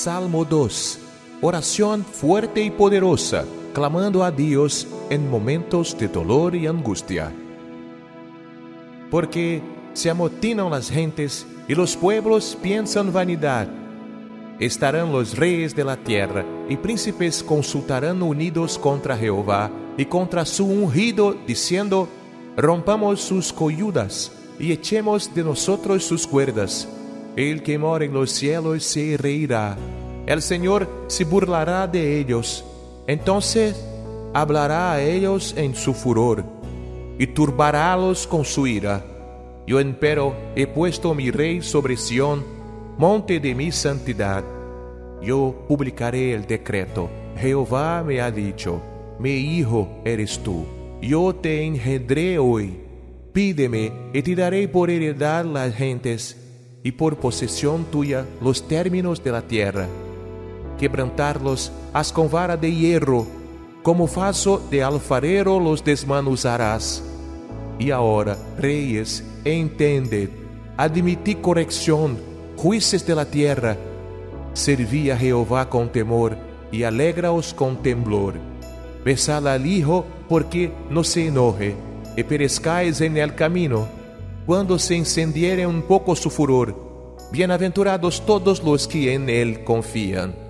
Salmo 2. Oración fuerte y poderosa, clamando a Dios en momentos de dolor y angustia. Porque se amotinan las gentes y los pueblos piensan vanidad. Estarán los reyes de la tierra y príncipes consultarán unidos contra Jehová y contra su ungido, diciendo: rompamos sus coyudas y echemos de nosotros sus cuerdas. El que mora en los cielos se reirá, el Señor se burlará de ellos. Entonces hablará a ellos en su furor y turbarálos con su ira. Yo empero he puesto mi rey sobre Sión, monte de mi santidad. Yo publicaré el decreto. Jehová me ha dicho: mi hijo eres tú, yo te engendré hoy. Pídeme y te daré por heredad las gentes, y por posesión tuya los términos de la tierra. Quebrantarlos haz con vara de hierro, como fazo de alfarero los desmenuzarás. E agora, reis, entended, admiti correção, juízes de la tierra. Servi a Jehová com temor, e alegraos com temblor. Besad al Hijo, porque no se enoje, e perezcáis en el camino, quando se encendiere un poco su furor. Bienaventurados todos los que en él confían.